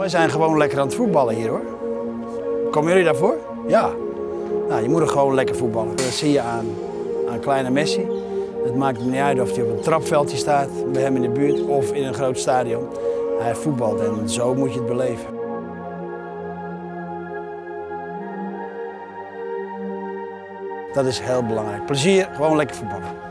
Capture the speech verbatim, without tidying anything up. Wij zijn gewoon lekker aan het voetballen hier, hoor. Komen jullie daarvoor? Ja. Nou, je moet er gewoon lekker voetballen. Dat zie je aan, aan kleine Messi. Het maakt hem niet uit of hij op een trapveldje staat, bij hem in de buurt of in een groot stadion. Hij voetbalt en zo moet je het beleven. Dat is heel belangrijk. Plezier, gewoon lekker voetballen.